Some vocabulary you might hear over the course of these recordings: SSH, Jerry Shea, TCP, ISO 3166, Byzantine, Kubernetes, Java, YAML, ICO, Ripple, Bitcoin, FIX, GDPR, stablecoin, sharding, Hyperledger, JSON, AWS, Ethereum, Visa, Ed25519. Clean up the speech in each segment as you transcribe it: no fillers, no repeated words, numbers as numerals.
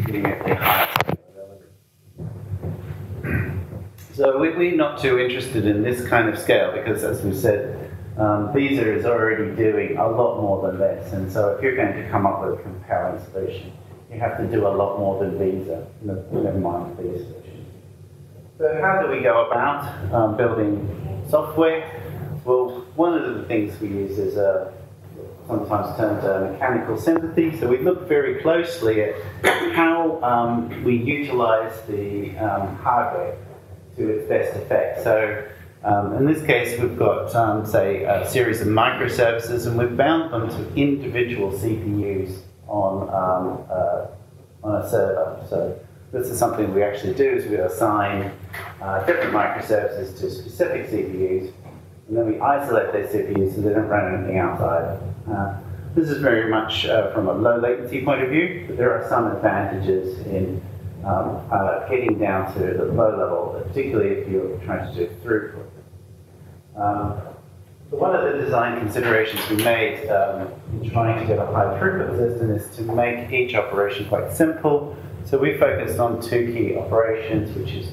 getting a higher element. So we're not too interested in this kind of scale because, as we said, Visa is already doing a lot more than this. And so if you're going to come up with a compelling solution, you have to do a lot more than Visa, never mind Visa solutions. So how do we go about building software? Well, one of the things we use is sometimes termed mechanical sympathy. So we look very closely at how we utilize the hardware to its best effect. So in this case, we've got, say, a series of microservices, and we've bound them to individual CPUs on a server. So this is something we actually do, is we assign different microservices to specific CPUs, and then we isolate those CPUs so they don't run anything outside. This is very much from a low latency point of view, but there are some advantages in getting down to the low level, particularly if you're trying to do throughput. But one of the design considerations we made in trying to get a high throughput system is to make each operation quite simple. So we focused on two key operations, which is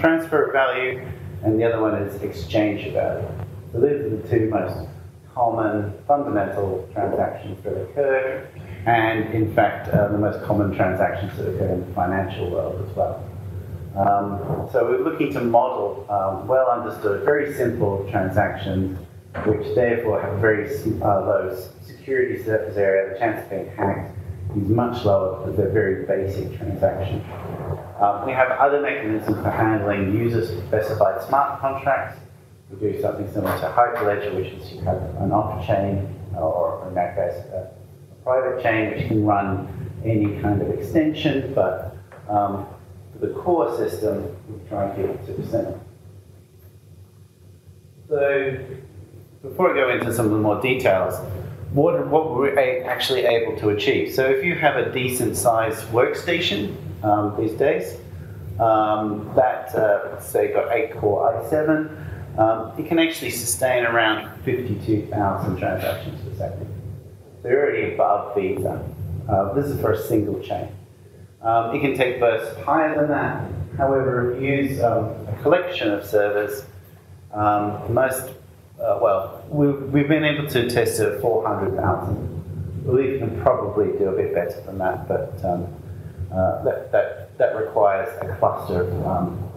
transfer of value, and the other one is exchange of value. So these are the two most common fundamental transactions that occur, and in fact the most common transactions that occur in the financial world as well. So we're looking to model well understood, very simple transactions, which therefore have very low security surface area. The chance of being hacked is much lower because they're very basic transactions. We have other mechanisms for handling user-specified smart contracts. We do something similar to Hyperledger, which is you have an off-chain, or in that case, a private chain, which can run any kind of extension. But for the core system, we try and keep it to the center. So before I go into some of the more details, what were we actually able to achieve? So if you have a decent-sized workstation these days, that, say, got 8-core i7, it can actually sustain around 52,000 transactions per second. They're already above Visa. This is for a single chain. It can take bursts higher than that. However, if you use a collection of servers, we've been able to test at 400,000. We can probably do a bit better than that, but that requires a cluster of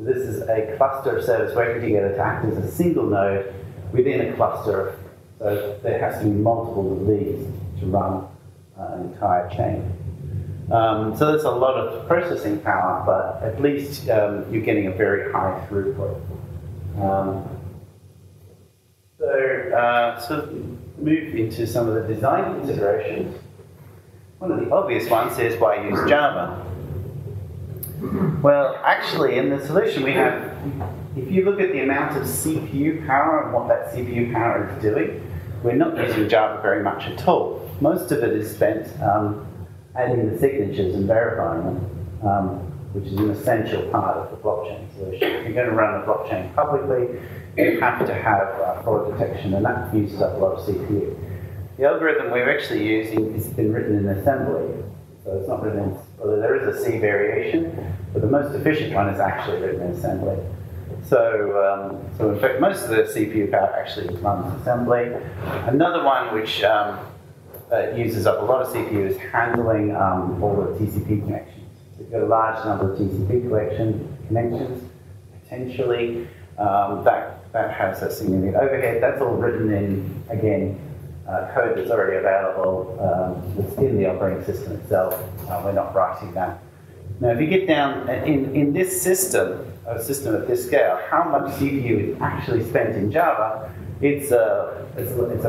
this is a cluster of servers working together to act as a single node within a cluster. So there has to be multiple of these to run an entire chain. So there's a lot of processing power, but at least you're getting a very high throughput. So move into some of the design considerations. One of the obvious ones is why use Java? Well, actually, in the solution we have, if you look at the amount of CPU power and what that CPU power is doing, we're not using Java very much at all. Most of it is spent adding the signatures and verifying them, which is an essential part of the blockchain solution. If you're going to run a blockchain publicly, you have to have fraud detection, and that uses up a lot of CPU. The algorithm we're actually using has been written in assembly. So it's not written in, although there is a C variation, but the most efficient one is actually written in assembly. So, so in fact, most of the CPU power actually runs assembly. Another one which uses up a lot of CPU is handling all the TCP connections. So you've got a large number of TCP connections, potentially. That has a significant overhead. That's all written in, again, code that's already available that's in the operating system itself. We're not writing that. Now, if you get down in this system, a system at this scale, how much CPU is actually spent in Java? It's a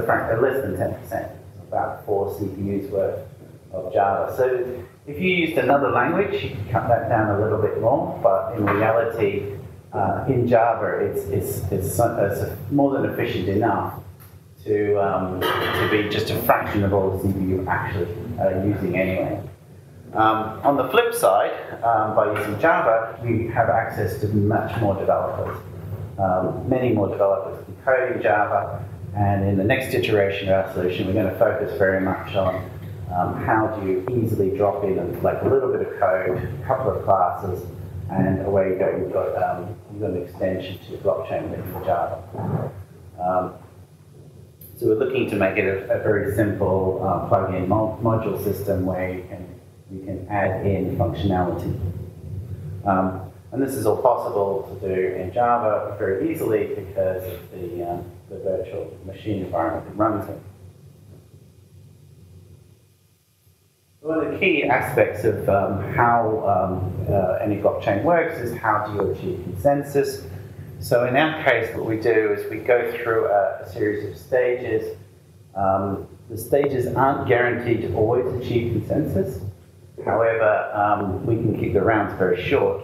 fraction, less than 10%, about 4 CPUs worth of Java. So if you used another language, you could cut that down a little bit more. But in reality, in Java, it's more than efficient enough to be just a fraction of all the CPU actually using anyway. On the flip side, by using Java, we have access to much more developers, many more developers coding Java, and in the next iteration of our solution, we're going to focus very much on How do you easily drop in like a little bit of code, a couple of classes, and away you go. You've got an extension to blockchain with Java. So we're looking to make it a very simple plug-in module system where you can add in functionality. And this is all possible to do in Java very easily because of the virtual machine environment it runs in. One of the key aspects of how any blockchain works is how do you achieve consensus. So in our case, what we do is we go through a series of stages. The stages aren't guaranteed to always achieve consensus. However, we can keep the rounds very short.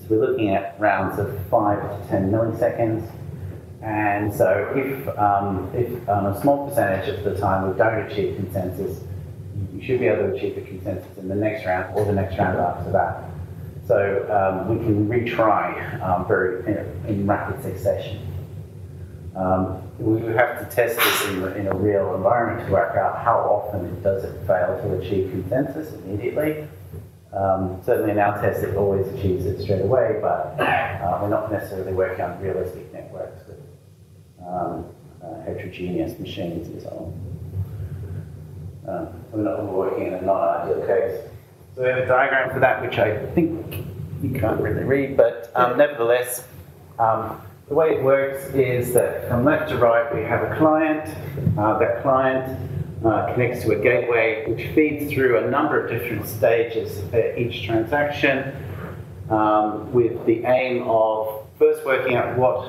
So we're looking at rounds of 5 to 10 milliseconds. And so if on a small percentage of the time we don't achieve consensus, you should be able to achieve a consensus in the next round or the next round after that. So we can retry in rapid succession. We have to test this in a real environment to work out how often does it fail to achieve consensus immediately. Certainly in our test it always achieves it straight away, but we're not necessarily working on realistic networks with heterogeneous machines and so on. We're not working in a non-ideal case. So we have a diagram for that, which I think you can't really read, but nevertheless, the way it works is that from left to right we have a client. That client connects to a gateway which feeds through a number of different stages for each transaction with the aim of first working out what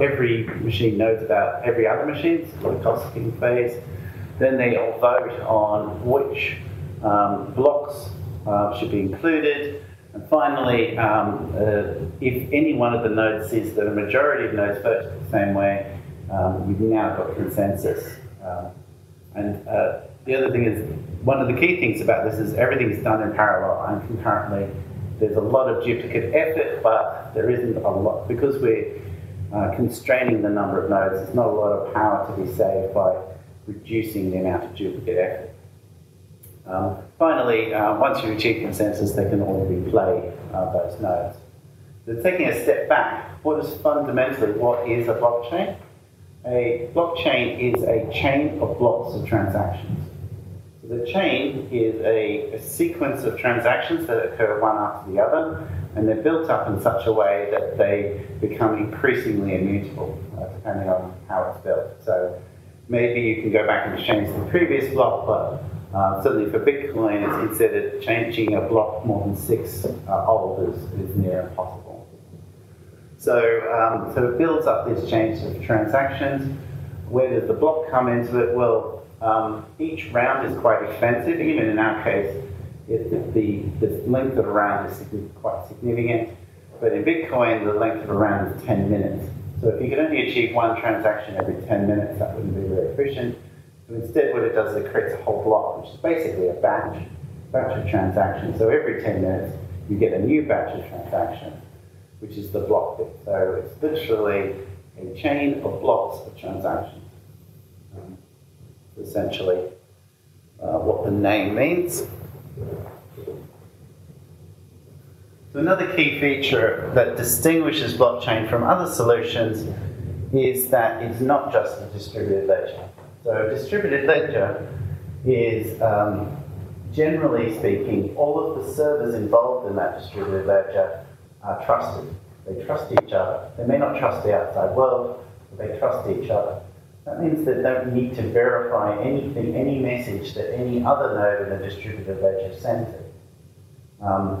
every machine knows about every other machine, so the gossiping phase. Then they all vote on which blocks should be included, and finally, if any one of the nodes sees that a majority of nodes vote the same way, you've now got consensus. And the other thing is, one of the key things about this is everything is done in parallel and concurrently. There's a lot of duplicate effort, but there isn't a lot because we're constraining the number of nodes. There's not a lot of power to be saved by reducing the amount of duplicate effort. Finally, once you achieve consensus, they can all replay those nodes. So taking a step back, what is a blockchain? A blockchain is a chain of blocks of transactions. So the chain is a sequence of transactions that occur one after the other, and they're built up in such a way that they become increasingly immutable, depending on how it's built. So maybe you can go back and change the previous block, but certainly for Bitcoin, it's considered changing a block more than 6 old is near impossible. So it builds up these chains of transactions. Where does the block come into it? Well, each round is quite expensive. Even in our case, the length of a round is quite significant. But in Bitcoin, the length of a round is 10 minutes. So if you could only achieve one transaction every 10 minutes, that wouldn't be very efficient. So instead, what it does is it creates a whole block, which is basically a batch of transactions. So every 10 minutes, you get a new batch of transactions, which is the block bit. So it's literally a chain of blocks of transactions, essentially what the name means. So another key feature that distinguishes blockchain from other solutions is that it's not just a distributed ledger. So a distributed ledger is, generally speaking, all of the servers involved in that distributed ledger are trusted. They trust each other. They may not trust the outside world, but they trust each other. That means they don't need to verify anything, any message that any other node in the distributed ledger sends it.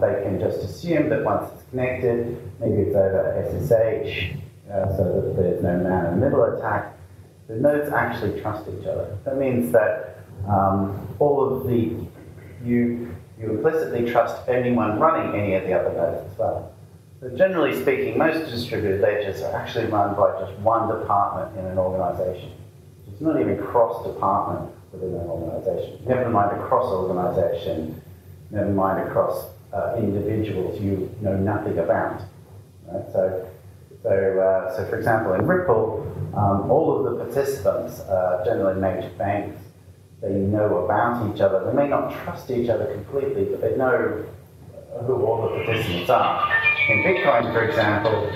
They can just assume that once it's connected, maybe it's over SSH, so that there's no man-in-the-middle attack. The nodes actually trust each other. That means that you implicitly trust anyone running any of the other nodes as well. So generally speaking, most distributed ledgers are actually run by just one department in an organization. It's not even cross-department within an organization. Never mind across organization, never mind across individuals you know nothing about. Right? So for example, in Ripple, all of the participants, generally major banks, they know about each other. They may not trust each other completely, but they know who all the participants are. In Bitcoin, for example,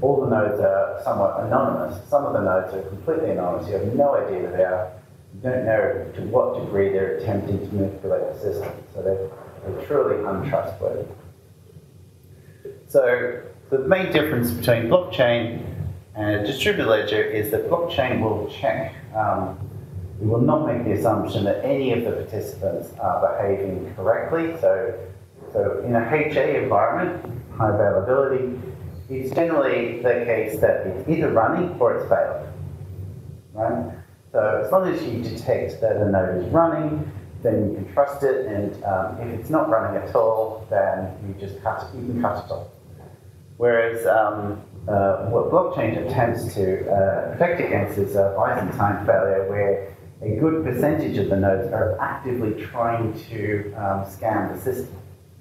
all the nodes are somewhat anonymous. Some of the nodes are completely anonymous. You have no idea who they are. You don't know to what degree they're attempting to manipulate the system. So they're truly untrustworthy. So the main difference between blockchain and a distributed ledger is that blockchain will check. We will not make the assumption that any of the participants are behaving correctly. So in a HA environment, high availability, it's generally the case that it's either running or it's failed, right? So as long as you detect that a node is running, then you can trust it, and if it's not running at all, then you can cut it off. Whereas what blockchain attempts to protect against is a Byzantine failure, where a good percentage of the nodes are actively trying to scam the system.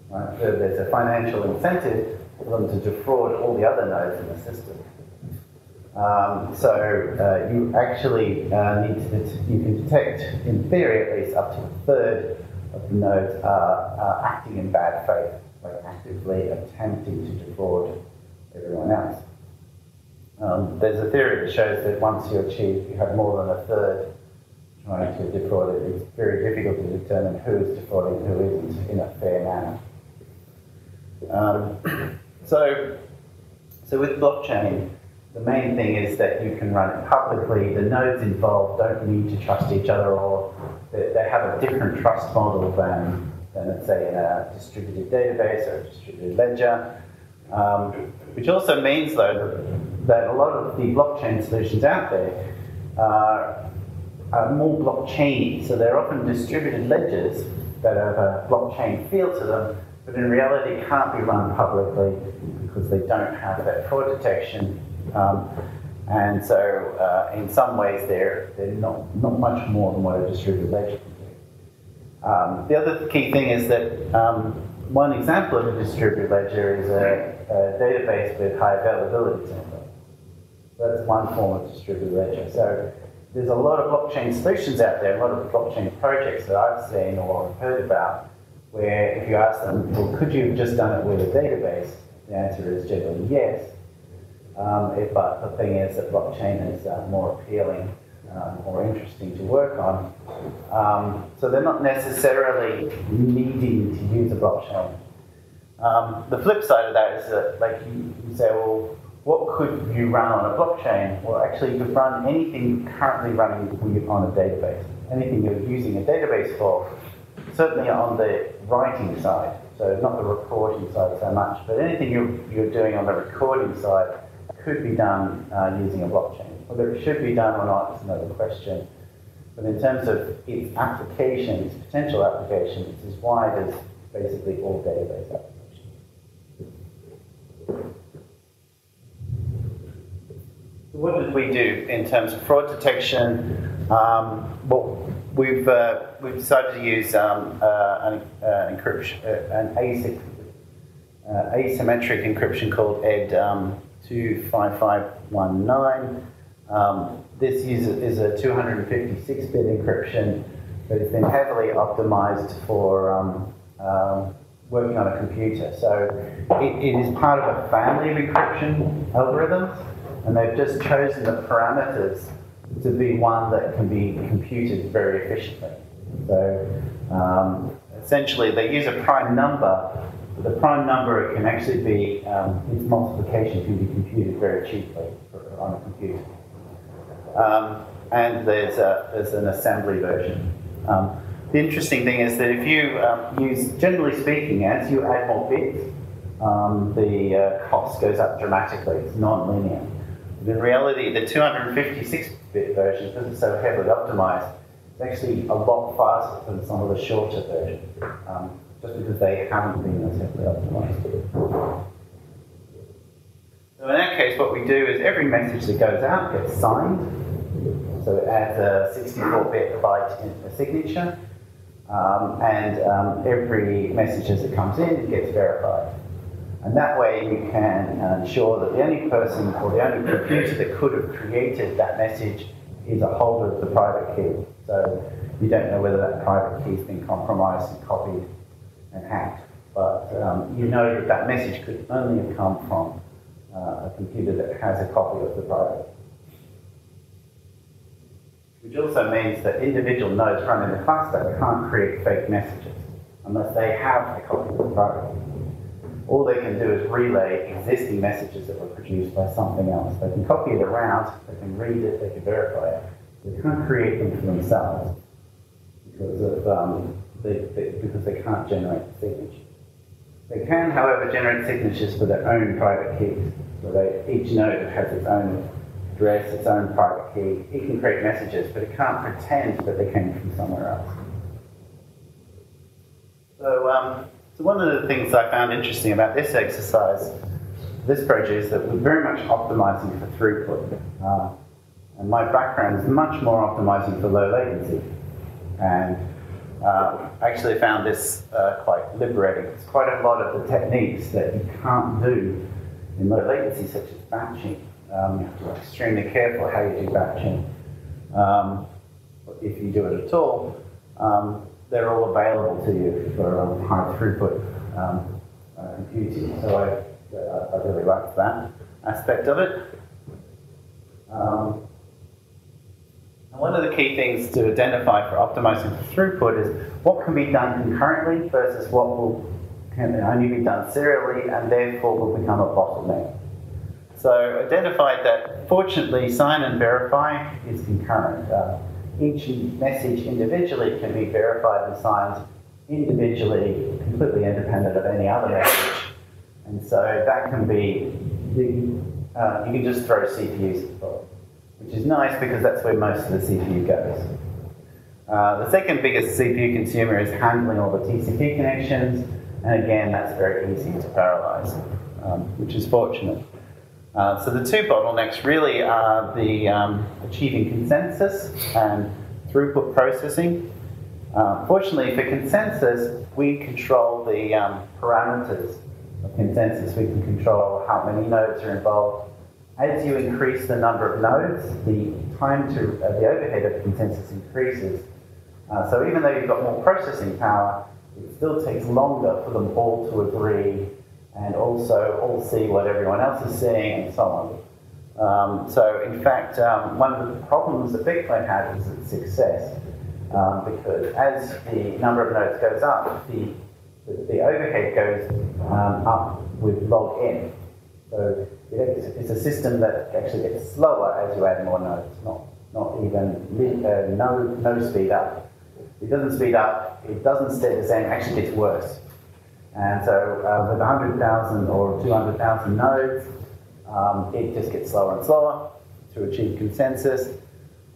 Right? So there's a financial incentive for them to defraud all the other nodes in the system. You actually you can detect, in theory at least, up to a third of the nodes are acting in bad faith, like actively attempting to defraud everyone else. There's a theory that shows that once you have more than a third trying to defraud it, it's very difficult to determine who is defrauding, who isn't, in a fair manner. So with blockchain, the main thing is that you can run it publicly. The nodes involved don't need to trust each other, or they have a different trust model than let's say, in a distributed database or a distributed ledger. Which also means, though, that a lot of the blockchain solutions out there are more blockchainy. So they're often distributed ledgers that have a blockchain feel to them, but in reality can't be run publicly because they don't have that fraud detection. In some ways, they're not much more than what a distributed ledger can do. The other key thing is that one example of a distributed ledger is a database with high availability templates. That's one form of distributed ledger. So there's a lot of blockchain solutions out there, a lot of blockchain projects that I've seen or heard about, where if you ask them, well, could you have just done it with a database? The answer is generally yes. But the thing is that blockchain is more appealing or interesting to work on. So they're not necessarily needing to use a blockchain. The flip side of that is that, like, you say, well, what could you run on a blockchain? Well, actually, you could run anything you're currently running on a database, anything you're using a database for, certainly on the writing side. So not the recording side so much, but anything you're doing on the recording side could be done using a blockchain. Whether it should be done or not is another question. But in terms of its application, its potential application, it's as wide as basically all database applications. So what did we do in terms of fraud detection? We've decided to use an asymmetric encryption called Ed25519. This is a 256-bit encryption, but it's been heavily optimized for working on a computer. So it is part of a family of encryption algorithms, and they've just chosen the parameters to be one that can be computed very efficiently. So essentially they use a prime number, but the prime number can actually be, its multiplication can be computed very cheaply on a computer. And there's an assembly version. The interesting thing is that if you use, generally speaking, as you add more bits, the cost goes up dramatically. It's non-linear. In reality, the 256-bit version, because it's so heavily optimized, is actually a lot faster than some of the shorter versions, just because they haven't been as heavily optimized. So in that case, what we do is every message that goes out gets signed. So it adds a 64-bit byte signature, every message as it comes in gets verified. And that way you can ensure that the only person or the only computer that could have created that message is a holder of the private key. So So you don't know whether that private key's been compromised and copied and hacked. But you know that that message could only have come from a computer that has a copy of the private. Which also means that individual nodes running the cluster can't create fake messages unless they have a copy of the private. All they can do is relay existing messages that were produced by something else. They can copy it around, they can read it, they can verify it. They can't create them for themselves because of because they can't generate signatures. They can, however, generate signatures for their own private keys. So each node has its own address, its own private key. It can create messages, but it can't pretend that they came from somewhere else. So, so one of the things I found interesting about this exercise, this project, is that we're very much optimizing for throughput. And my background is much more optimizing for low latency. And actually found this quite liberating. It's quite a lot of the techniques that you can't do in low latency, such as batching. You have to be extremely careful how you do batching, if you do it at all. They're all available to you for high throughput computing. So I really liked that aspect of it. And one of the key things to identify for optimizing for throughput is what can be done concurrently versus what can only be done serially and therefore will become a bottleneck. So identified that, fortunately, sign and verify is concurrent. Each message individually can be verified and signed individually, completely independent of any other message. And so that can be, you can just throw CPUs at the bottom, which is nice because that's where most of the CPU goes. The second biggest CPU consumer is handling all the TCP connections, and again, that's very easy to parallelize, which is fortunate. So the two bottlenecks really are the achieving consensus and throughput processing. Fortunately, for consensus, we control the parameters of consensus. We can control how many nodes are involved. As you increase the number of nodes, the time to the overhead of consensus increases. So even though you've got more processing power, it still takes longer for them all to agree and also all see what everyone else is seeing and so on. So in fact, one of the problems that Bitcoin had was its success, because as the number of nodes goes up, the overhead goes up with log n. So it's a system that actually gets slower as you add more nodes, not even no speed up. It doesn't speed up, it doesn't stay the same, it actually gets worse. And so with 100,000 or 200,000 nodes, it just gets slower and slower to achieve consensus.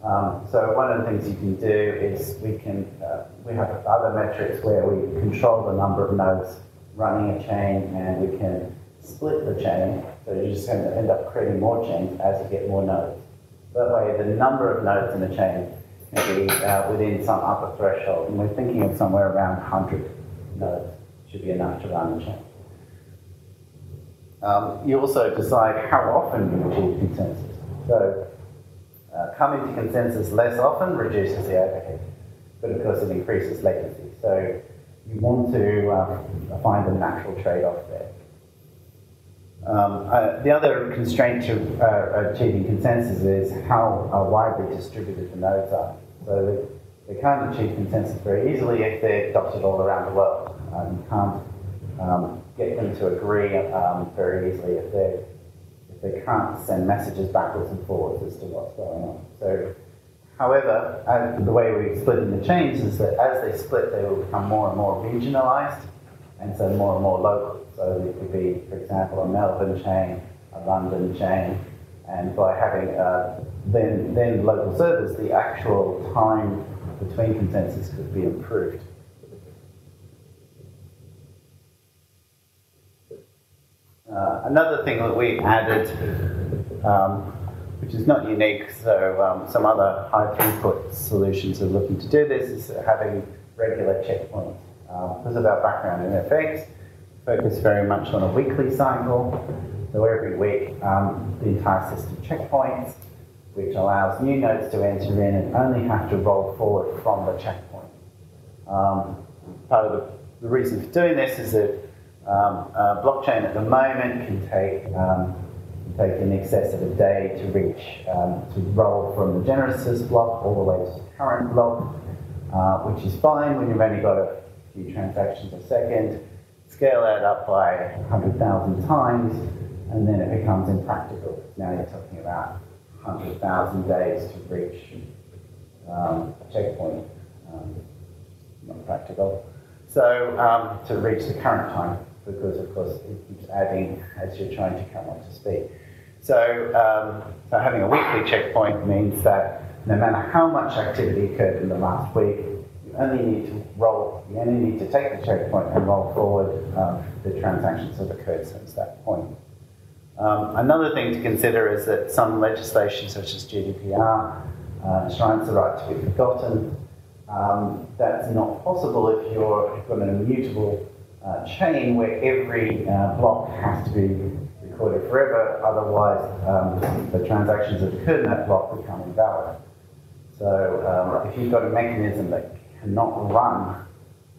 So one of the things you can do is we have other metrics where we control the number of nodes running a chain, and we can split the chain, so you're just going to end up creating more chains as you get more nodes. That way, the number of nodes in a chain can be within some upper threshold, and we're thinking of somewhere around 100 nodes. Should be enough to run the chain. You also decide how often you achieve consensus. So coming to consensus less often reduces the overhead, but of course it increases latency. So you want to find a natural trade-off there. The other constraint to achieving consensus is how widely distributed the nodes are. So they can't achieve consensus very easily if they're adopted all around the world. You can't get them to agree very easily if they can't send messages backwards and forwards as to what's going on. So, however, the way we've split in the chains is that as they split, they will become more and more regionalized, and so more and more local. So it could be, for example, a Melbourne chain, a London chain, and by having then local servers, the actual time between consensus could be improved. Another thing that we added, which is not unique, so some other high throughput solutions are looking to do this, is having regular checkpoints. Because of our background in FX, focus very much on a weekly cycle. So every week, the entire system checkpoints, which allows new nodes to enter in and only have to roll forward from the checkpoint. Part of the reason for doing this is that blockchain at the moment can take in excess of a day to reach, to roll from the Genesis block all the way to the current block, which is fine when you've only got a few transactions a second. Scale that up by 100,000 times, and then it becomes impractical. Now you're talking about 100,000 days to reach a checkpoint. Not practical. So to reach the current time, because of course it keeps adding as you're trying to come up to speed. So, so having a weekly checkpoint means that no matter how much activity occurred in the last week, you only need to roll. You only need to take the checkpoint and roll forward the transactions that occurred since that point. Another thing to consider is that some legislation, such as GDPR, enshrines the right to be forgotten. That's not possible if you're from an immutable chain where every block has to be recorded forever, otherwise the transactions that occurred in that block become invalid. So if you've got a mechanism that cannot run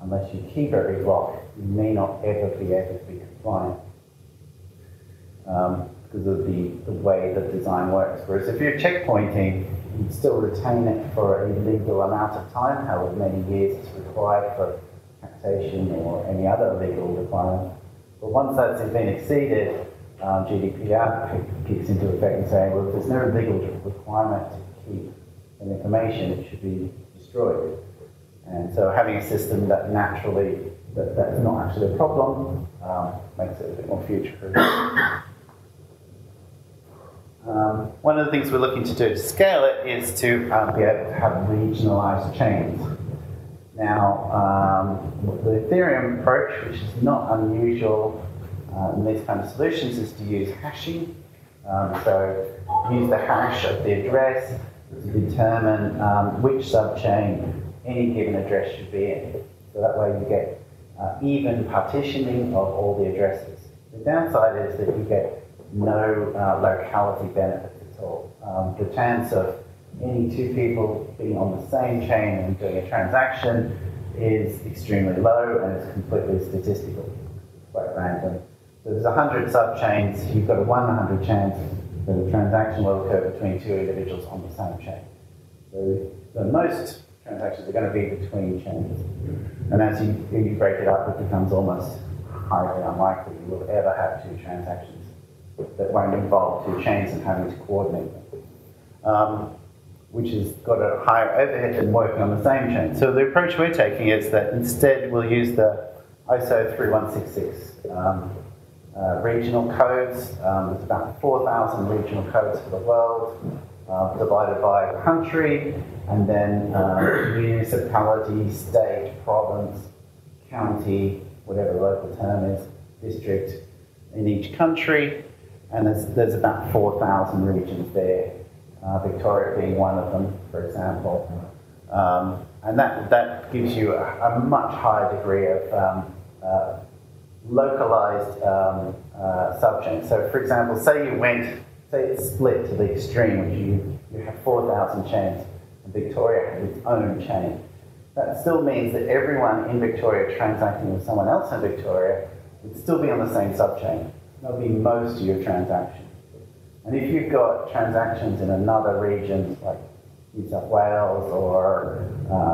unless you keep every block, you may not ever be able to be compliant because of the way that design works. Whereas if you're checkpointing, you still retain it for a legal amount of time, however many years it's required for taxation or any other legal requirement. But once that's been exceeded, GDPR kicks into effect and saying, well, if there's no legal requirement to keep an information, it should be destroyed. And so having a system that naturally, that's not actually a problem, makes it a bit more future-proof. One of the things we're looking to do to scale it is to be able to have regionalized chains. Now, the Ethereum approach, which is not unusual in these kind of solutions, is to use hashing. So use the hash of the address to determine which subchain any given address should be in. So that way you get even partitioning of all the addresses. The downside is that you get no locality benefits at all. The chance of any two people being on the same chain and doing a transaction is extremely low, and it's completely statistical. It's quite random. So there's 100 subchains. You've got a 100 chance that a transaction will occur between two individuals on the same chain. So the most transactions are going to be between chains, and as you break it up, it becomes almost highly unlikely you will ever have two transactions that won't involve two chains and having to coordinate them, which has got a higher overhead than working on the same chain. So the approach we're taking is that instead we'll use the ISO 3166 regional codes. There's about 4,000 regional codes for the world, divided by country, and then municipality, state, province, county, whatever the local term is, district in each country. And there's about 4,000 regions there, Victoria being one of them, for example. And that gives you a much higher degree of localized subchains. So, for example, say it's split to the extreme, which you have 4,000 chains, and Victoria has its own chain. That still means that everyone in Victoria transacting with someone else in Victoria would still be on the same subchain. That'll be most of your transactions. And if you've got transactions in another region, like New South Wales or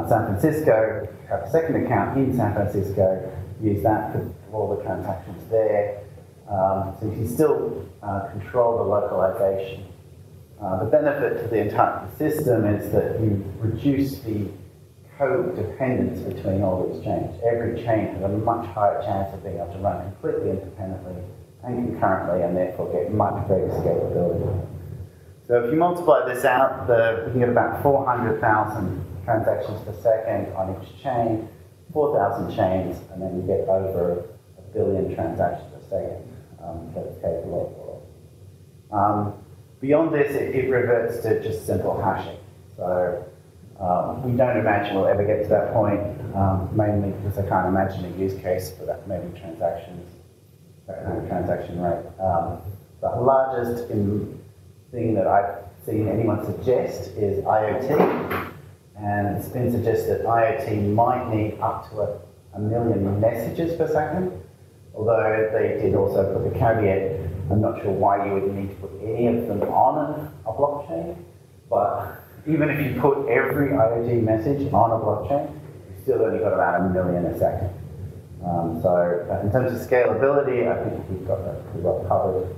San Francisco, have a second account in San Francisco, use that for all the transactions there. So you can still control the localization. The benefit to the entire system is that you reduce the co-dependence between all these chains. Every chain has a much higher chance of being able to run completely independently and concurrently, and therefore get much greater scalability. So if you multiply this out, we can get about 400,000 transactions per second on each chain, 4,000 chains, and then you get over 1 billion transactions per second that it's capable of. Beyond this, it reverts to just simple hashing. So we don't imagine we'll ever get to that point, mainly because I can't imagine a use case for that many transactions, that kind of transaction rate. The largest thing that I've seen anyone suggest is IoT, and it's been suggested that IoT might need up to a million messages per second, although they did also put the caveat, I'm not sure why you would need to put any of them on a blockchain, but even if you put every IoT message on a blockchain, you've still only got about a million a second. So in terms of scalability, I think we've got that pretty well covered.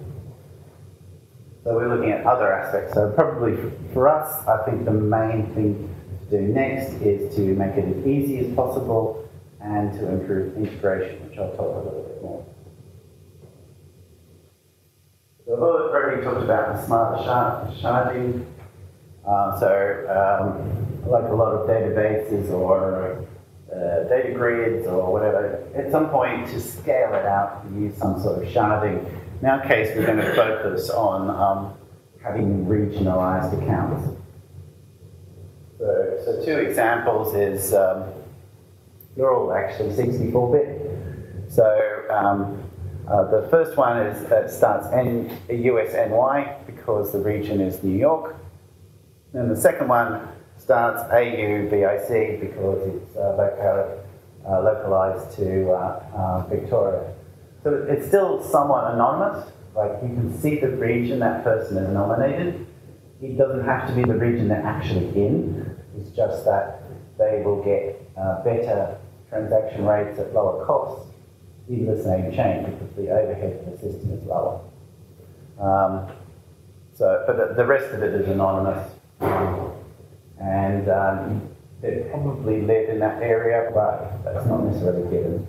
So we're looking at other aspects. So probably for us, I think the main thing to do next is to make it as easy as possible and to improve integration, which I'll talk a little bit more. So I've already talked about the smart sharding. Like a lot of databases or data grids or whatever, at some point to scale it out, you use some sort of sharding. In our case, we're going to focus on having regionalized accounts. So two examples is, they're all actually 64-bit. So the first one is that starts US NY because the region is New York. And the second one starts AUVIC because it's localized to Victoria. So it's still somewhat anonymous, like you can see the region that person is nominated. It doesn't have to be the region they're actually in, it's just that they will get better transaction rates at lower costs in the same chain because the overhead of the system is lower. But the rest of it is anonymous. And they probably live in that area, but that's not necessarily given.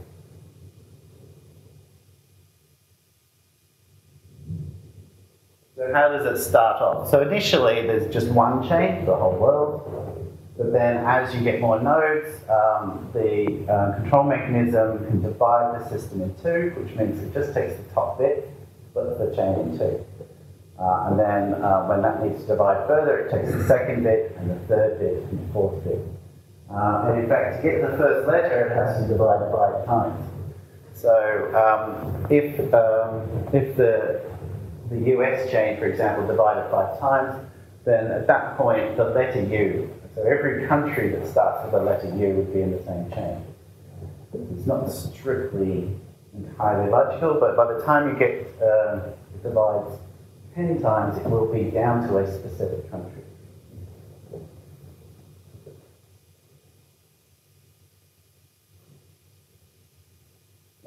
So how does it start off? So initially there's just one chain, the whole world, but then as you get more nodes, the control mechanism can divide the system in two, which means it just takes the top bit, splits the chain in two. And then when that needs to divide further, it takes the second bit, and the third bit, and the fourth bit. And in fact, to get the first letter, it has to divide 5 times. So if the US chain, for example, divided 5 times, then at that point, the letter U, so every country that starts with the letter U would be in the same chain. It's not strictly entirely logical, but by the time you get it divides 10 times, it will be down to a specific country.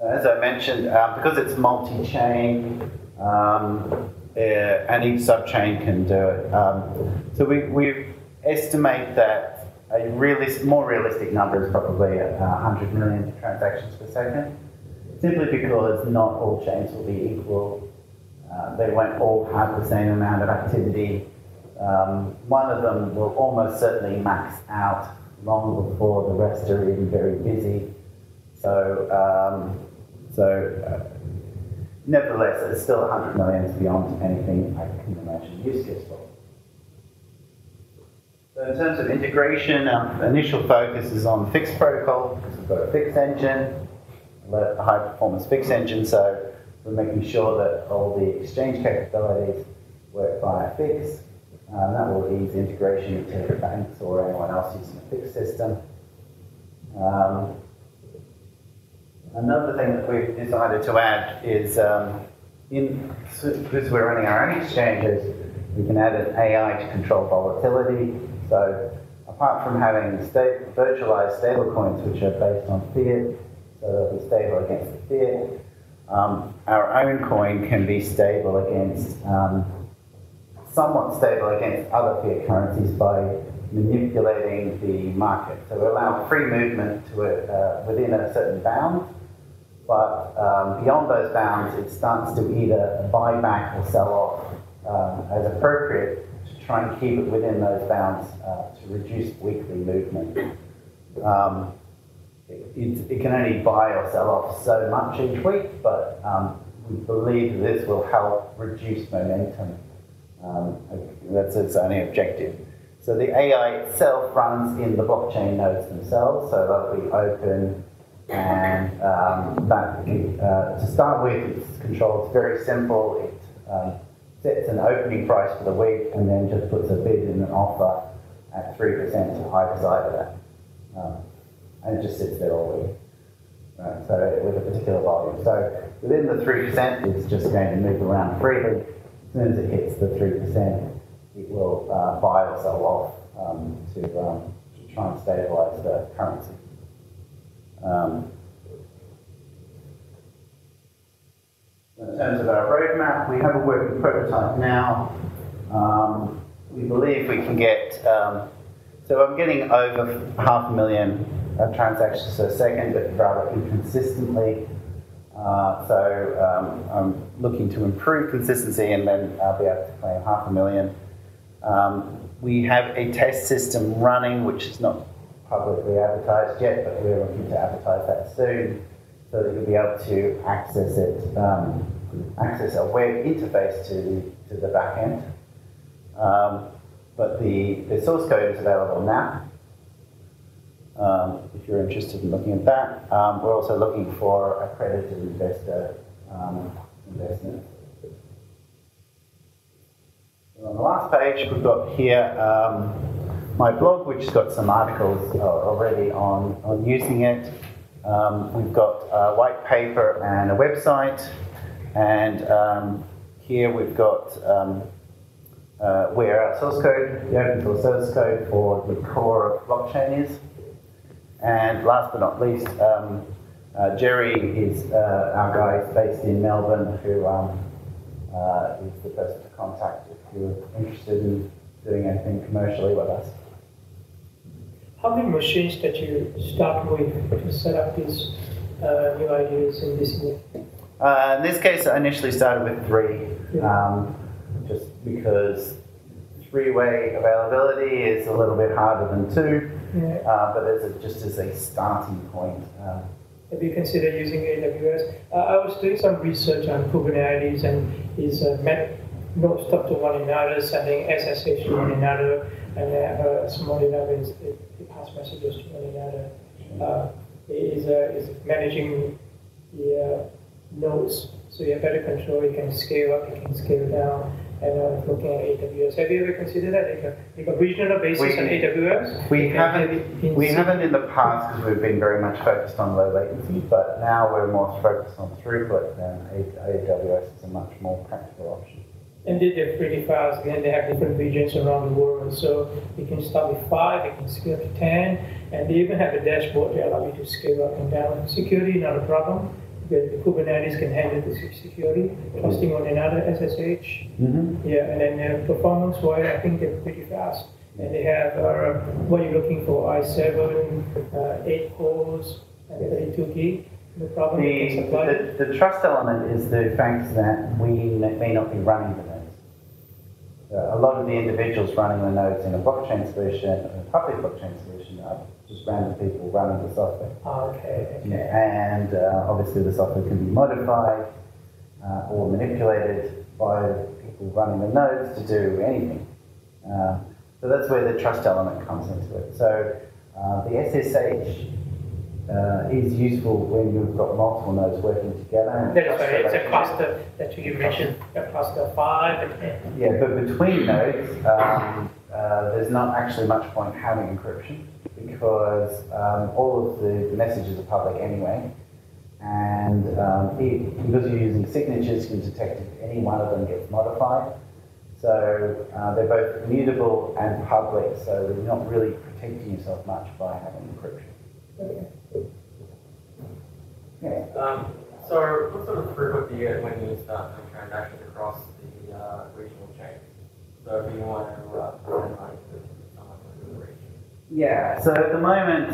As I mentioned, because it's multi-chain, and each sub-chain can do it. So we estimate that a more realistic number is probably 100 million transactions per second, simply because not all chains will be equal. They won't all have the same amount of activity. One of them will almost certainly max out long before the rest are even very busy. So nevertheless, it's still 100 million beyond anything I can imagine use case for. So in terms of integration, our initial focus is on FIX protocol, because we've got a FIX engine, a high-performance FIX engine, so we're making sure that all the exchange capabilities work via FIX. That will ease integration into banks or anyone else using a FIX system. Another thing that we've decided to add is, because we're running our own exchanges, we can add an AI to control volatility. So apart from having virtualized stablecoins, which are based on fiat, so they'll be stable against the fiat, our own coin can be stable against, somewhat stable against other fiat currencies by manipulating the market. So we allow free movement to it, within a certain bound, but beyond those bounds, it starts to either buy back or sell off as appropriate to try and keep it within those bounds to reduce weekly movement. It can only buy or sell off so much each week, but we believe this will help reduce momentum. That's its only objective. So the AI itself runs in the blockchain nodes themselves, so they'll be open, and to start with, it's controlled very simple. It sets an opening price for the week and then just puts a bid and an offer at 3% to high side of that. And it just sits there all week. Right? So with a particular volume. So within the 3%, it's just going to move around freely. As soon as it hits the 3%, it will buy or sell off to try and stabilize the currency. In terms of our roadmap, we have a working prototype now. We believe we can get, so I'm getting over 500,000 transactions per second, but rather inconsistently. I'm looking to improve consistency, and then I'll be able to claim 500,000. We have a test system running, which is not publicly advertised yet, but we're looking to advertise that soon, so that you'll be able to access it, access a web interface to the back end. But the source code is available now, if you're interested in looking at that. We're also looking for accredited investor investment. So on the last page, we've got here my blog, which has got some articles already on using it. We've got a white paper and a website, and here we've got where our source code, the open source source code for the core of blockchain is. And last but not least, Jerry is our guy who's based in Melbourne, who is the person to contact if you're interested in doing anything commercially with us. How many machines did you start with to set up these new ideas in this year? In this case, I initially started with 3, just because 3-way availability is a little bit harder than 2, but just as a starting point. Have you considered using AWS? I was doing some research on Kubernetes, and is no stuff to one another, sending SSH to one another, and they have a small database, they pass messages to one another. Is managing the nodes, so you have better control, you can scale up, you can scale down, and looking at AWS. Have you ever considered that? Like a regional basis on AWS? We haven't in the past, because we've been very much focused on low latency, but now we're more focused on throughput, and AWS is a much more practical option. And they're pretty fast, and they have different regions around the world. So you can start with 5, you can scale to 10, and they even have a dashboard to allow you to scale up and down. Security, not a problem. The Kubernetes can handle the security, trusting on another SSH. Yeah, and then performance-wise, I think they're pretty fast. And they have what you're looking for: i7, 8 cores, and 32 gig. The trust element is the fact that we may not be running the nodes. A lot of the individuals running the nodes in a blockchain solution, a public blockchain solution, are just random people running the software. Okay. And obviously the software can be modified or manipulated by people running the nodes to do anything. So that's where the trust element comes into it. So the SSH is useful when you've got multiple nodes working together. It's a cluster that you mentioned, a cluster of 5 and 10. Yeah, but between nodes, there's not actually much point having encryption, because all of the messages are public anyway, and because you're using signatures, you can detect if any one of them gets modified. So they're both mutable and public, so you're not really protecting yourself much by having encryption. Okay. Yeah. So what sort of throughput do you get when you start doing transactions across the regional chains? So if you want to someone in the region. Yeah, so at the moment,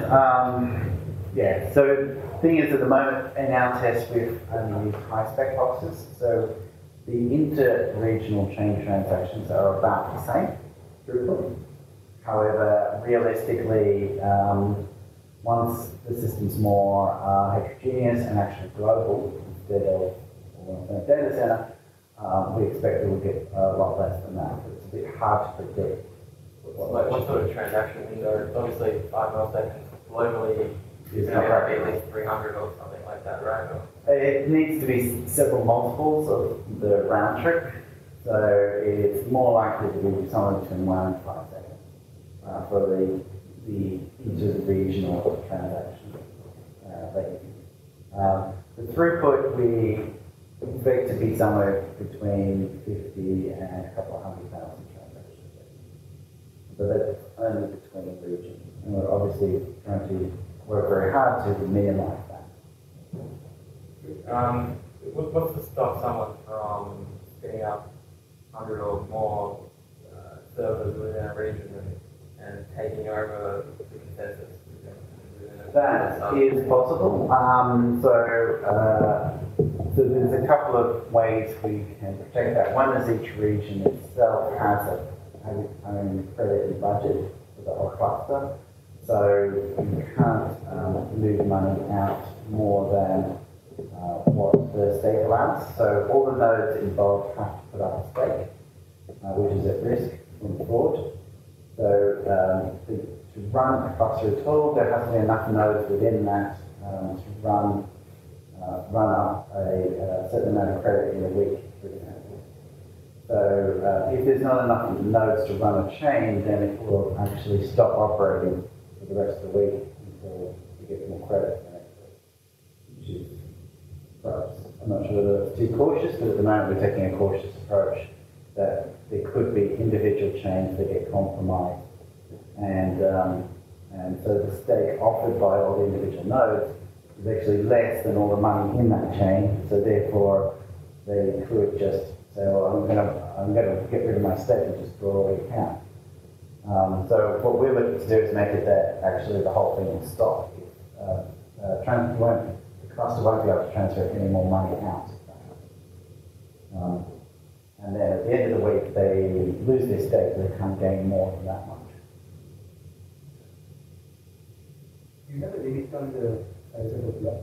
so the thing is, at the moment in our test we've only used high-spec boxes, so the inter-regional chain transactions are about the same throughput. However, realistically, once the system's more heterogeneous and actually global, instead of a data center, we expect it will get a lot less than that. It's a bit hard to predict. What sort of transaction window? Obviously, 5 milliseconds globally is at least 300 or something like that, right? It needs to be several multiples of the round trip. So it's more likely to be somewhere between 1 and 5 seconds for the interregional transaction. The throughput we expect to be somewhere between 50 and a couple of 100,000 transactions. So that's only between regions. And we're obviously trying to work very hard to minimize that. What's to stop someone from setting up 100 or more servers within a region and taking over the consensus? That is possible. So there's a couple of ways we can protect that. One is each region itself has its own credit budget for the whole cluster. So you can't move money out more than what the stake allows. So all the nodes involved have to put up a stake, which is at risk from fraud. So to run a cluster at all, there has to be enough nodes within that to run up a certain amount of credit in a week, for example. So if there's not enough nodes to run a chain, then it will actually stop operating for the rest of the week until you get more credit the next week, which is perhaps, I'm not sure whether it's too cautious, but at the moment we're taking a cautious approach that there could be individual chains that get compromised. And so the stake offered by all the individual nodes is actually less than all the money in that chain. So therefore, they could just say, "Well, I'm going to get rid of my stake and just draw away the account." So what we're looking to do is make it that actually the whole thing will stop. The cluster won't be able to transfer any more money out. And then at the end of the week, they lose their stake and they can't gain more than that much. Do you have a limit on the size of the block?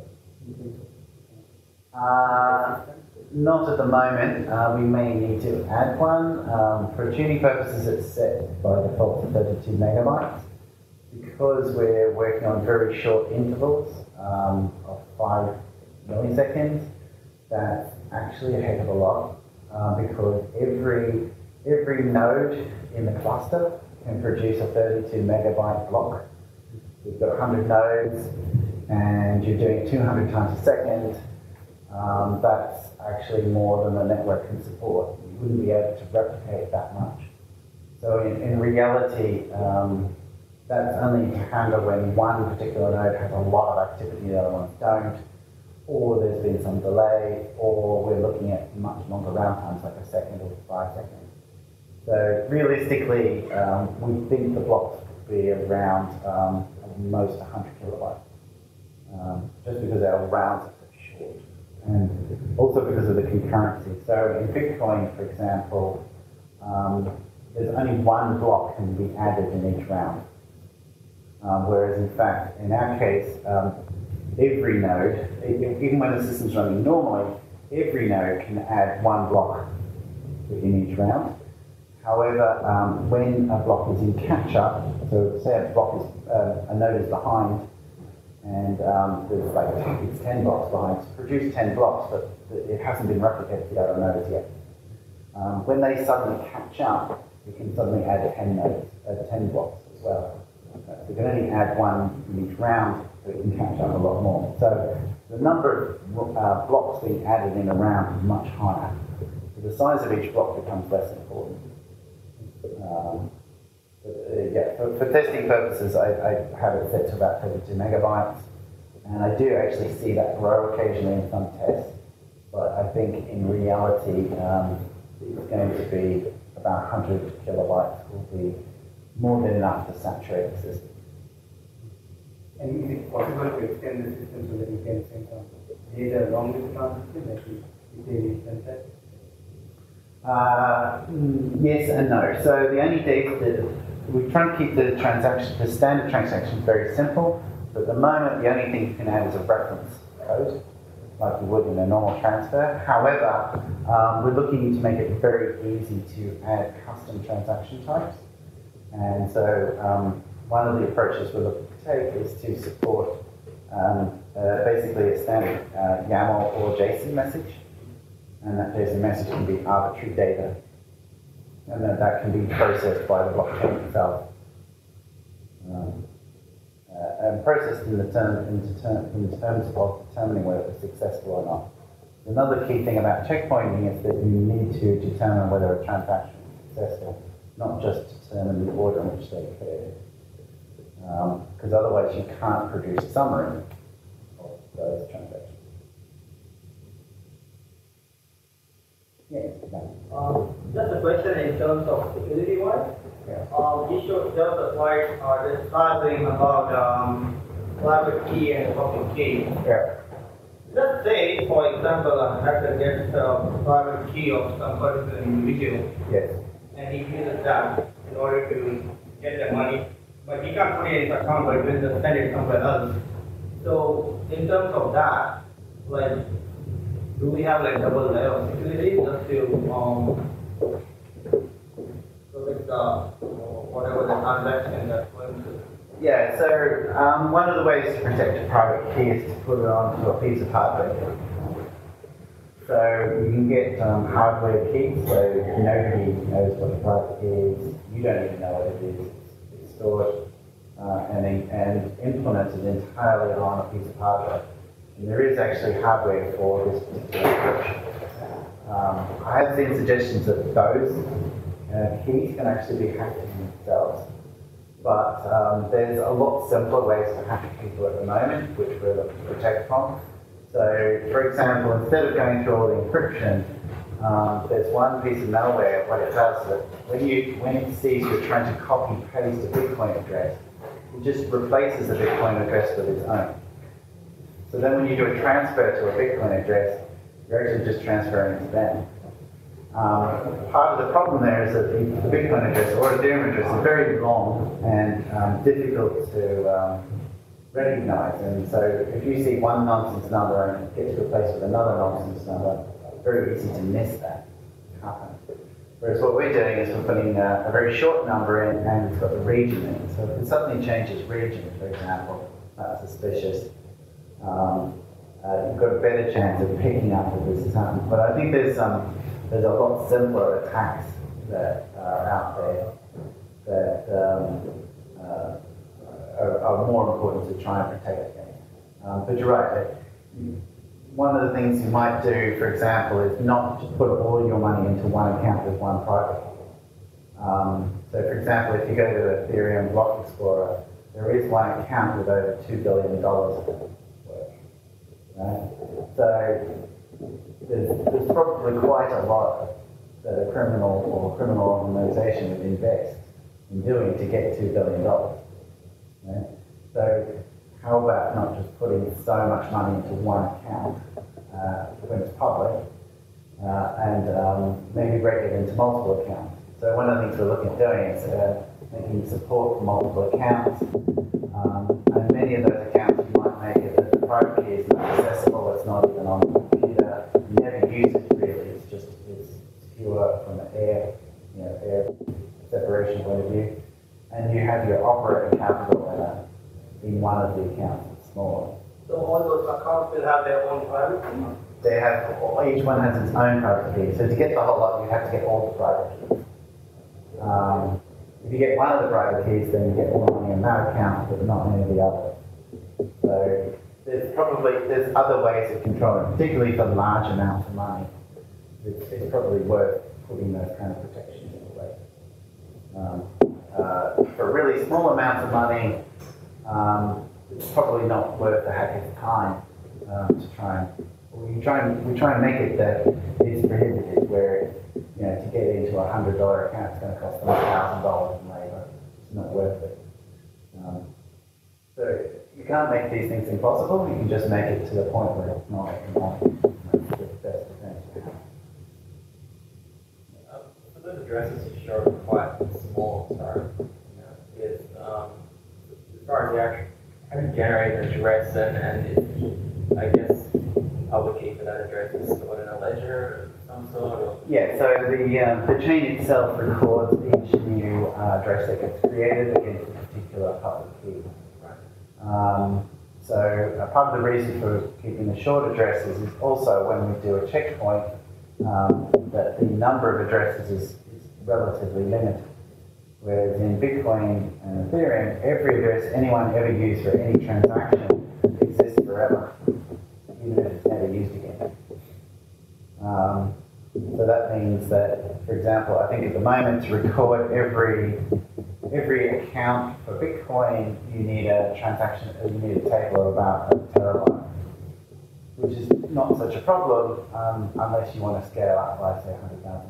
Not at the moment. We may need to add one. For tuning purposes, it's set by default to 32 megabytes. Because we're working on very short intervals of 5 milliseconds, that's actually a heck of a lot because every node in the cluster can produce a 32 megabyte block. You've got 100 nodes, and you're doing 200 times a second. That's actually more than the network can support. You wouldn't be able to replicate that much. So in reality, that's only to handle when one particular node has a lot of activity, the other ones don't, or there's been some delay, or we're looking at much longer round times, like a second or 5 seconds. So realistically, we think the blocks could be around most 100 kilobytes, just because our rounds are so short, and also because of the concurrency. So in Bitcoin, for example, there's only one block can be added in each round, whereas in fact, in our case, every node, even when the system's running normally, every node can add one block in each round. However, when a block is in catch-up, so say a node is behind, and there's like it's 10 blocks behind, it's produced 10 blocks, but it hasn't been replicated to the other nodes yet. When they suddenly catch up, you can suddenly add 10 blocks as well. You can only add one in each round, so it can catch up a lot more. So the number of blocks being added in a round is much higher. So the size of each block becomes less important. Yeah, for testing purposes, I have it set to about 32 megabytes, and I do actually see that grow occasionally in some tests, but I think in reality it's going to be about 100 kilobytes will be more than enough to saturate the system. And is it possible to extend the system so that you can send some data along with the transmission, like if they need that? Yes and no. So the only data that we try and keep the standard transactions very simple, but at the moment the only thing you can add is a reference code, like you would in a normal transfer. However, we're looking to make it very easy to add custom transaction types, and so one of the approaches we're looking to take is to support basically a standard YAML or JSON message. And that JSON message can be arbitrary data and then that can be processed by the blockchain itself. And processed in terms of determining whether it was successful or not. Another key thing about checkpointing is that you need to determine whether a transaction is successful, not just determine the order in which they occurred. Because otherwise you can't produce a summary of those transactions. Yes. Just a question in terms of security-wise. Yeah. You showed just a slide describing about private key and public key. Yeah. Let's say, for example, a hacker gets a private key of some particular individual. Yes. And he uses that in order to get the money. But he can't put it in his account, but he will just send it somewhere else. So, in terms of that, like, do we have like double layer of security just to protect whatever the transaction that's going to? Yeah, so one of the ways to protect a private key is to put it onto a piece of hardware. So you can get hardware keys, so nobody knows what a private key is, you don't even know what it is. Stored and implemented entirely on a piece of hardware. And there is actually hardware for this particular approach. I have seen suggestions that those keys can actually be hacked themselves, but there's a lot simpler ways to hack people at the moment, which we're looking to protect from. So, for example, instead of going through all the encryption, there's one piece of malware, what it does is when it sees you're trying to copy paste a Bitcoin address, it just replaces a Bitcoin address with its own. So then when you do a transfer to a Bitcoin address, you're actually just transferring it to them. Part of the problem there is that the Bitcoin address or Ethereum address is very long and difficult to recognize. And so if you see one nonsense number and it gets replaced with another nonsense number, very easy to miss that happen. Whereas what we're doing is we're putting a very short number in and it's got the region in. So if it suddenly changes region, for example, that's suspicious. You've got a better chance of picking up that this has happened. But I think there's a lot simpler attacks that are out there that are more important to try and protect against. But you're right. One of the things you might do, for example, is not to put all your money into one account with one private key. So, for example, if you go to Ethereum Block Explorer, there is one account with over $2 billion worth. Right? So, there's probably quite a lot that a criminal or criminal organization would invest in doing to get $2 billion. Right? So, how about not just putting so much money into one account when it's public and maybe break it into multiple accounts? So one of the things we're looking at doing is making support for multiple accounts. And many of those accounts you might make it that the private key is not accessible, it's not even on the computer, you never use it really, it's just it's secure from an air separation point of view. And you have your operating capital and in one of the accounts, it's smaller. So all those accounts will have their own private key? They have, each one has its own private key. So to get the whole lot, you have to get all the private keys. If you get one of the private keys, then you get all the money in that account, but not any of the others. So there's other ways of controlling, particularly for large amounts of money. It's probably worth putting those kind of protections in place. For really small amounts of money, it's probably not worth the hacker's time to try and we try and make it that it's prohibited, where to get into a $100 account is going to cost them $1,000 in labour. It's not worth it. So you can't make these things impossible. You can just make it to the point where it's not economic. That's the best potential. For those addresses you showed quite small, as far as the actual having generated an address and I guess public key for that address is stored in a ledger of some sort? Or? Yeah, so the chain itself records each new address that gets created against a particular public key. Right. So part of the reason for keeping the short addresses is also when we do a checkpoint that the number of addresses is relatively limited. Whereas in Bitcoin and Ethereum, every address anyone ever used for any transaction exists forever, even if it's never used again. So that means that, for example, I think at the moment to record every account for Bitcoin, you need a transaction, you need a table of about a terabyte, which is not such a problem unless you want to scale up by, say, 100,000.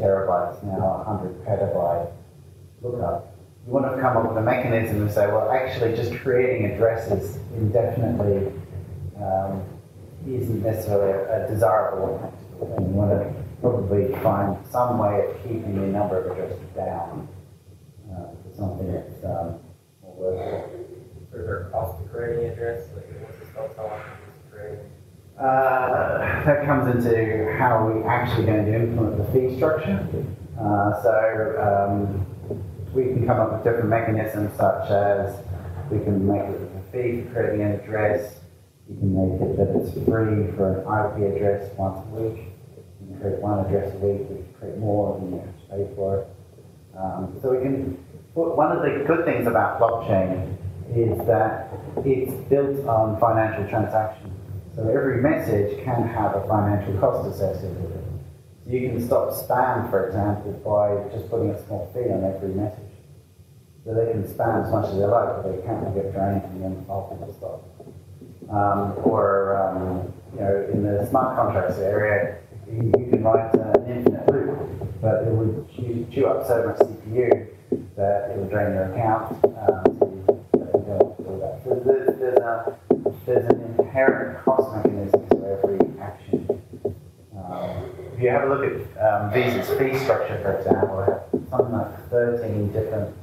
Terabytes, now 100 petabyte lookup. You want to come up with a mechanism to say, well, actually just creating addresses indefinitely isn't necessarily a desirable thing. You want to probably find some way of keeping the number of addresses down for something that's more worthwhile. Is there a cost to creating an address? Like, what's the cost to creating? That comes into how are we actually going to implement the fee structure. We can come up with different mechanisms, such as we can make it a fee for creating an address. You can make it that it's free for an IP address once a week. You can create one address a week, we can create more, and you have to pay for it. One of the good things about blockchain is that it's built on financial transactions. So every message can have a financial cost associated with it. So you can stop spam, for example, by just putting a small fee on every message. So they can spam as much as they like, but they can't get drained from them after the stop. In the smart contracts area, you can write an infinite loop, but it would chew up so much CPU that it would drain your account. There's an inherent cost mechanism to every action. If you have a look at Visa's fee structure, for example, they have something like 13 different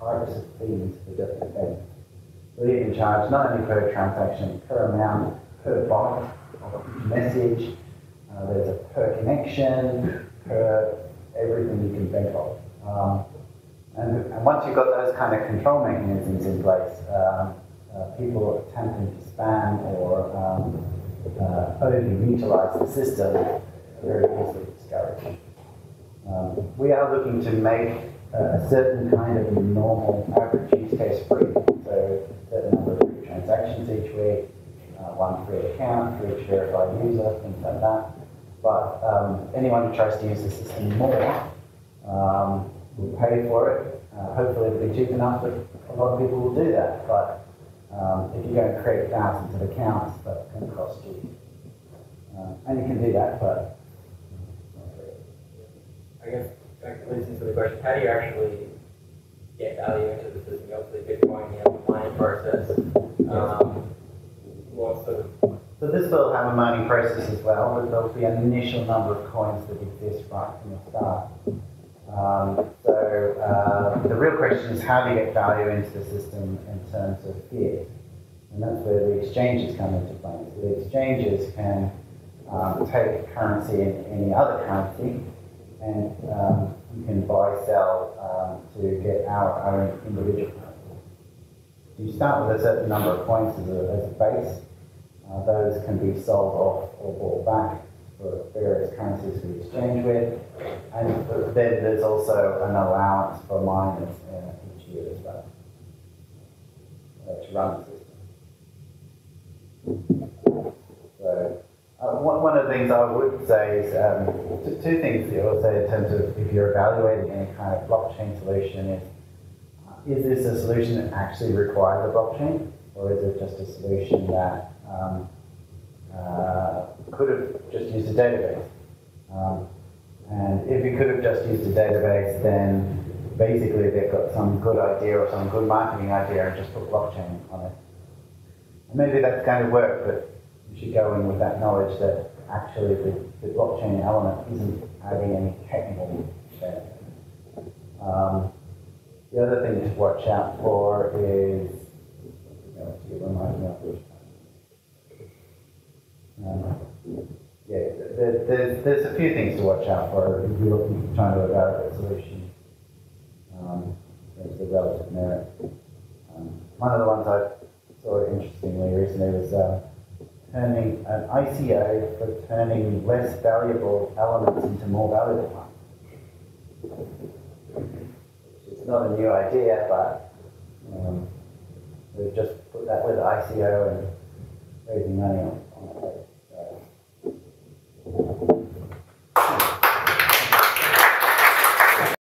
types of fees for different things. So you can charge not only per transaction, per amount, per byte or message, there's a per connection, per everything you can think of. And once you've got those kind of control mechanisms in place, people attempting to spam or over-utilize the system are very easily discouraged. We are looking to make a certain kind of normal average use case free, so a certain number of free transactions each week, one free account for each verified user, things like that. But anyone who tries to use the system more will pay for it. Hopefully it'll be cheap enough that a lot of people will do that. But if you don't create thousands of accounts, that's going to cost you. And you can do that, but I guess that leads into the question: how do you actually get value into the system? Obviously, Bitcoin, you have a mining process. So this will have a mining process as well, but there'll be an initial number of coins that exist right from the start. The real question is how do you get value into the system in terms of fiat? And that's where the exchanges come into play. So the exchanges can take currency in any other currency, and you can buy, sell to get our own individual currency. You start with a certain number of coins as a base. Those can be sold off or bought back for various currencies we exchange with, and then there's also an allowance for miners each year as well to run the system. So one of the things I would say is two things that I would say in terms of if you're evaluating any kind of blockchain solution is this a solution that actually requires a blockchain, or is it just a solution that could have just used a database? And if you could have just used a database, then basically they've got some good idea or some good marketing idea and just put blockchain on it. And maybe that's going to work, but you should go in with that knowledge that actually the blockchain element isn't adding any technical benefit. The other thing to watch out for is, there's a few things to watch out for if you're looking to try to evaluate a solution. There's the relative merit. One of the ones I saw interestingly recently was turning an ICO for turning less valuable elements into more valuable ones. It's not a new idea, but we've just put that with ICO and raising money on it.